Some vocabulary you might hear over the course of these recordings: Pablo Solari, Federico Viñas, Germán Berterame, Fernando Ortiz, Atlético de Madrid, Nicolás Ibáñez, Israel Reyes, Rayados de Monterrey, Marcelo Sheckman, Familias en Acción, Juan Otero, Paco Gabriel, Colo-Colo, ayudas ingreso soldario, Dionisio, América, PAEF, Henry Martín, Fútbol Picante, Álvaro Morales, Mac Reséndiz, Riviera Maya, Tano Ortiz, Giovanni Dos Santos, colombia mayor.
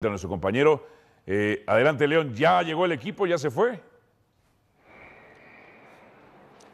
A nuestro compañero. Adelante, León. ¿Ya llegó el equipo? ¿Ya se fue?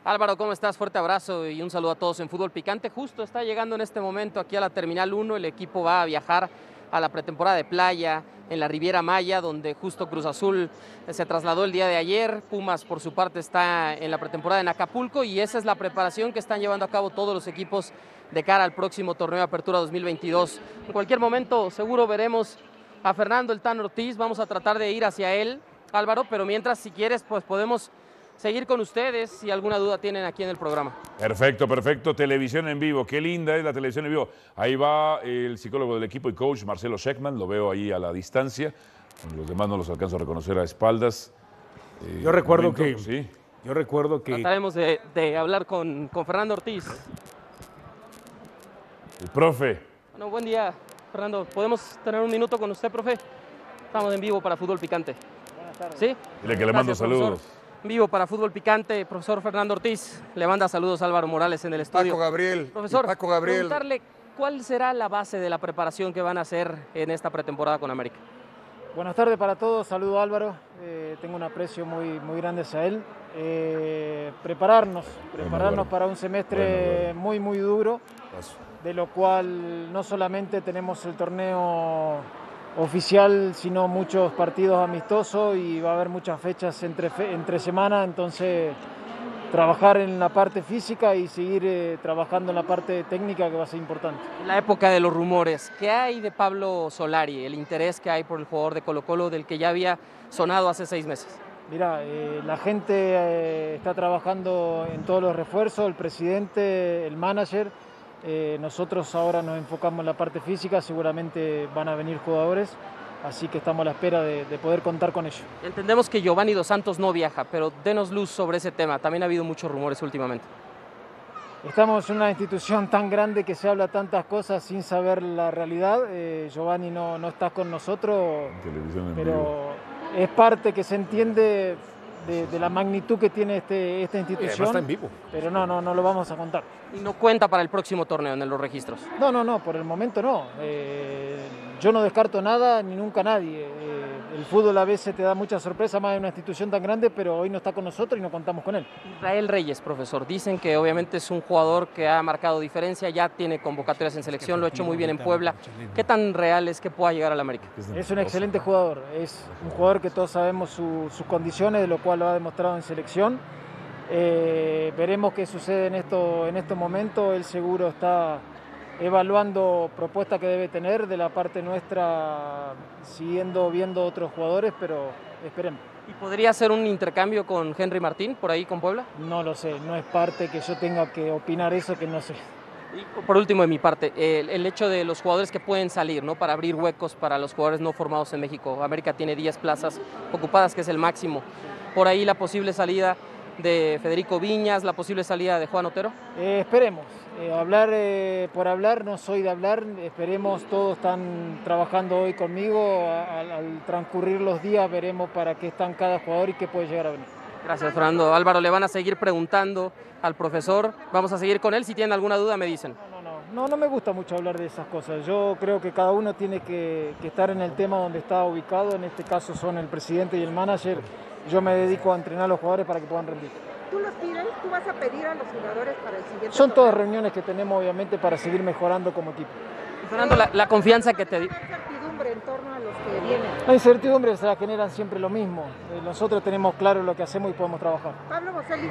Álvaro, ¿cómo estás? Fuerte abrazo y un saludo a todos en Fútbol Picante. Justo está llegando en este momento aquí a la Terminal 1. El equipo va a viajar a la pretemporada de playa en la Riviera Maya, donde justo Cruz Azul se trasladó el día de ayer. Pumas, por su parte, está en la pretemporada en Acapulco y esa es la preparación que están llevando a cabo todos los equipos de cara al próximo torneo de Apertura 2022. En cualquier momento, seguro veremos a Fernando el Tan Ortiz, vamos a tratar de ir hacia él, Álvaro, pero mientras, si quieres, pues podemos seguir con ustedes si alguna duda tienen aquí en el programa. Perfecto, perfecto. Televisión en vivo, qué linda es la televisión en vivo. Ahí va el psicólogo del equipo y coach, Marcelo Sheckman, lo veo ahí a la distancia. Los demás no los alcanzo a reconocer a espaldas. Yo recuerdo que... Sí. Yo recuerdo que... Trataremos de hablar con Fernando Ortiz. El profe. Bueno, buen día. Fernando, ¿podemos tener un minuto con usted, profe? Estamos en vivo para Fútbol Picante. Buenas tardes. ¿Sí? Dile que le mando saludos. En vivo para Fútbol Picante, profesor Fernando Ortiz. Le manda saludos a Álvaro Morales en el estudio. Paco Gabriel. Profesor, preguntarle cuál será la base de la preparación que van a hacer en esta pretemporada con América. Buenas tardes para todos. Saludo a Álvaro. Tengo un aprecio muy grande hacia él. Prepararnos para un semestre muy duro. Paso. De lo cual no solamente tenemos el torneo oficial, sino muchos partidos amistosos y va a haber muchas fechas entre semana, entonces trabajar en la parte física y seguir trabajando en la parte técnica que va a ser importante. En la época de los rumores, ¿qué hay de Pablo Solari, el interés que hay por el jugador de Colo-Colo del que ya había sonado hace 6 meses? Mira, la gente está trabajando en todos los refuerzos, el presidente, el manager. Nosotros ahora nos enfocamos en la parte física, seguramente van a venir jugadores, así que estamos a la espera de poder contar con ellos. Entendemos que Giovanni Dos Santos no viaja, pero denos luz sobre ese tema, también ha habido muchos rumores últimamente. Estamos en una institución tan grande que se habla tantas cosas sin saber la realidad. Giovanni no está con nosotros, pero es parte que se entiende de la magnitud que tiene esta institución. Está en vivo. Pero no lo vamos a contar. ¿Y no cuenta para el próximo torneo en los registros? No, por el momento no. Yo no descarto nada ni nunca nadie. El fútbol a veces te da mucha sorpresa, más en una institución tan grande, pero hoy no está con nosotros y no contamos con él. Israel Reyes, profesor, dicen que obviamente es un jugador que ha marcado diferencia, ya tiene convocatorias en selección, lo ha hecho muy bien en Puebla. ¿Qué tan real es que pueda llegar al América? Es un excelente jugador, es un jugador que todos sabemos sus condiciones, de lo cual lo ha demostrado en selección. Veremos qué sucede en estos momentos. Él seguro está evaluando propuestas que debe tener de la parte nuestra, siguiendo viendo otros jugadores, pero esperemos. ¿Y podría hacer un intercambio con Henry Martín por ahí con Puebla? No lo sé, no es parte que yo tenga que opinar eso que no sé. Y por último de mi parte, el hecho de los jugadores que pueden salir, ¿no? Para abrir huecos para los jugadores no formados en México. América tiene 10 plazas ocupadas, que es el máximo. Por ahí la posible salida de Federico Viñas, la posible salida de Juan Otero? Esperemos, hablar por hablar, no soy de hablar, esperemos, todos están trabajando hoy conmigo, al transcurrir los días veremos para qué están cada jugador y qué puede llegar a venir. Gracias, Fernando. Álvaro, le van a seguir preguntando al profesor, vamos a seguir con él, si tienen alguna duda me dicen. No me gusta mucho hablar de esas cosas, yo creo que cada uno tiene que estar en el tema donde está ubicado, en este caso son el presidente y el manager. Yo me dedico a entrenar a los jugadores para que puedan rendir. ¿Tú vas a pedir a los jugadores para el siguiente? Son todas reuniones que tenemos, obviamente, para seguir mejorando como equipo. Fernando, la confianza que te di. ¿Hay incertidumbre en torno a los que vienen? La incertidumbre se la generan siempre lo mismo. Nosotros tenemos claro lo que hacemos y podemos trabajar. Pablo Boselli.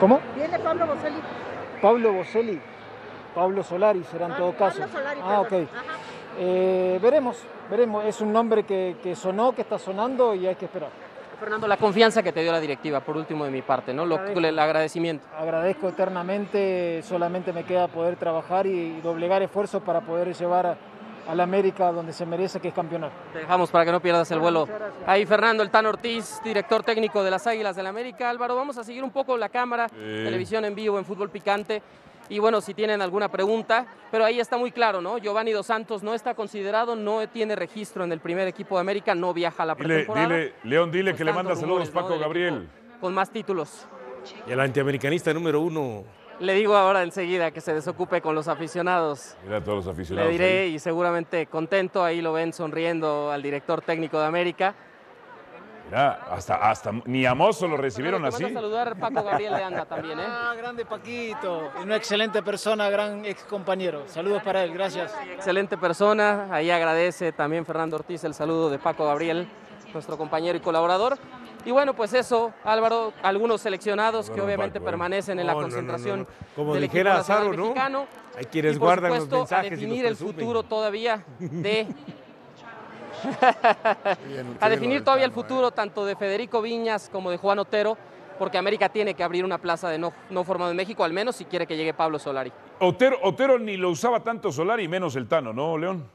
¿Cómo? ¿Viene Pablo Boselli? Pablo Boselli. Pablo Solari será en todo caso. Pablo Solari, perdón. Ah, ok. Ajá. Veremos. Es un nombre que sonó, que está sonando y hay que esperar. Fernando, la confianza que te dio la directiva, por último de mi parte, ¿no? El agradecimiento. Agradezco eternamente, solamente me queda poder trabajar y doblegar esfuerzos para poder llevar al América donde se merece, que es campeonar. Te dejamos para que no pierdas el vuelo. Ahí Fernando el Tan Ortiz, director técnico de las Águilas del América. Álvaro, vamos a seguir un poco la cámara, televisión en vivo en Fútbol Picante. Y bueno, si tienen alguna pregunta, pero ahí está muy claro, ¿no? Giovanni Dos Santos no está considerado, no tiene registro en el primer equipo de América, no viaja a la pretemporada. León, dile que le manda saludos, Paco Gabriel. Con más títulos. Y el antiamericanista número 1 Le digo ahora enseguida que se desocupe con los aficionados. Mira a todos los aficionados. Le diré ahí. Y seguramente contento, ahí lo ven sonriendo al director técnico de América. Mira, hasta ni a Mozo lo recibieron así. Vamos a saludar a Paco Gabriel de Anda también, ¿eh? Ah, grande Paquito, una excelente persona, gran ex compañero. Saludos para él, gracias. Excelente persona, ahí agradece también Fernando Ortiz el saludo de Paco Gabriel, nuestro compañero y colaborador. Y bueno, pues eso, Álvaro, algunos seleccionados que obviamente permanecen en la concentración como del equipo nacional mexicano. Hay quienes guardan los mensajes y por supuesto a definir el futuro todavía de... a definir todavía el futuro tanto de Federico Viñas como de Juan Otero, porque América tiene que abrir una plaza de no formado en México, al menos si quiere que llegue Pablo Solari. Otero ni lo usaba tanto Solari, menos el Tano, ¿no, León?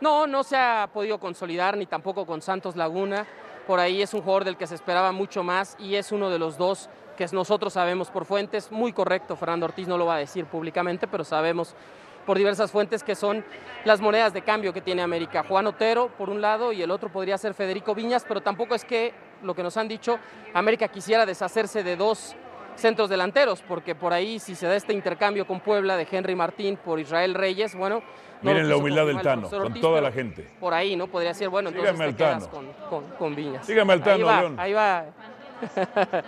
No, no se ha podido consolidar, ni tampoco con Santos Laguna. Por ahí es un jugador del que se esperaba mucho más y es uno de los dos que nosotros sabemos por fuentes. Muy correcto, Fernando Ortiz no lo va a decir públicamente, pero sabemos por diversas fuentes que son las monedas de cambio que tiene América. Juan Otero, por un lado, y el otro podría ser Federico Viñas, pero tampoco es que, lo que nos han dicho, América quisiera deshacerse de dos centros delanteros, porque por ahí si se da este intercambio con Puebla de Henry Martín por Israel Reyes, bueno... Miren la humildad del Tano, con toda la gente. Por ahí, ¿no? Podría ser, bueno, entonces te quedas con Viñas. Sígame al Tano, León. Ahí va.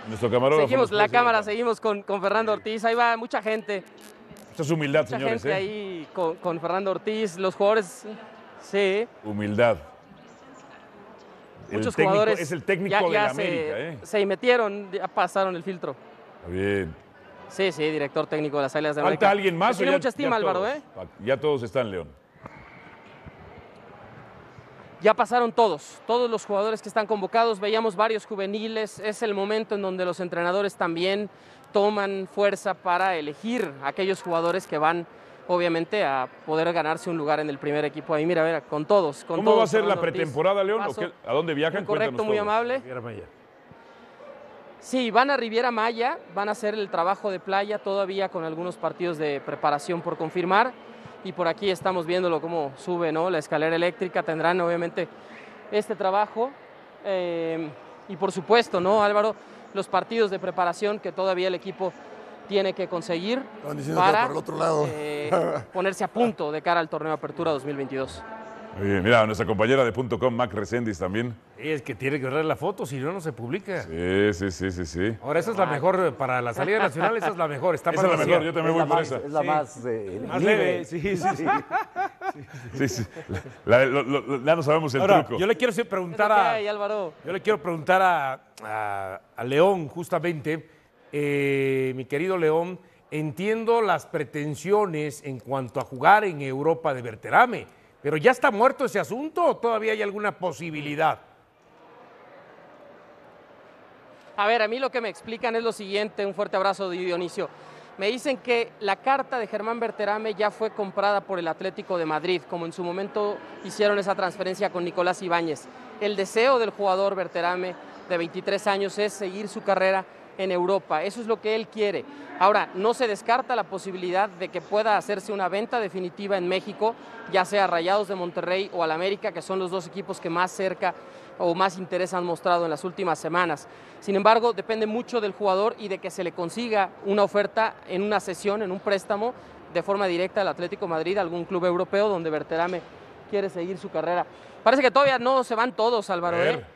Nuestro camarógrafo. Seguimos la cámara, seguimos con Fernando Ortiz. Ahí va mucha gente. Esta es humildad, señores. Mucha gente ahí con Fernando Ortiz. Los jugadores, sí. Humildad. Muchos jugadores es el técnico de América, ¿eh? Se metieron, ya pasaron el filtro. Bien. Sí, sí, director técnico de las Águilas de América. ¿Falta alguien más? Tiene mucha estima, Álvaro, ¿eh? Ya todos están, León. Ya pasaron todos los jugadores que están convocados. Veíamos varios juveniles. Es el momento en donde los entrenadores también toman fuerza para elegir a aquellos jugadores que van, obviamente, a poder ganarse un lugar en el primer equipo. Ahí, mira, a ver, con todos. Con ¿Cómo todos, va a ser Fernando la pretemporada, Ortiz, León? ¿O qué? ¿A dónde viajan? Correcto, muy amable. Sí, van a Riviera Maya, van a hacer el trabajo de playa todavía con algunos partidos de preparación por confirmar y por aquí estamos viéndolo cómo sube, ¿no? La escalera eléctrica, tendrán obviamente este trabajo y por supuesto, ¿no, Álvaro? Los partidos de preparación que todavía el equipo tiene que conseguir para por el otro lado. Ponerse a punto de cara al torneo de Apertura 2022. Muy bien, mira, nuestra compañera de .com, Mac Reséndiz también. Sí, es que tiene que ver la foto, si no, no se publica. Sí. Ahora, esa es la mejor, para la salida nacional, esa es la mejor. Esa es la mejor, yo también voy por esa. Es la más leve. Sí. Ya no sabemos el truco. Yo le quiero preguntar a León, justamente, mi querido León, entiendo las pretensiones en cuanto a jugar en Europa de Berterame. ¿Pero ya está muerto ese asunto o todavía hay alguna posibilidad? A ver, a mí lo que me explican es lo siguiente, un fuerte abrazo de Dionisio. Me dicen que la carta de Germán Berterame ya fue comprada por el Atlético de Madrid, como en su momento hicieron esa transferencia con Nicolás Ibáñez. El deseo del jugador Berterame, de 23 años, es seguir su carrera en Europa. Eso es lo que él quiere. Ahora, no se descarta la posibilidad de que pueda hacerse una venta definitiva en México, ya sea a Rayados de Monterrey o al América, que son los dos equipos que más cerca o más interés han mostrado en las últimas semanas. Sin embargo, depende mucho del jugador y de que se le consiga una oferta en una cesión, en un préstamo, de forma directa al Atlético de Madrid, algún club europeo donde Berterame quiere seguir su carrera. Parece que todavía no se van todos, Álvaro, ¿eh?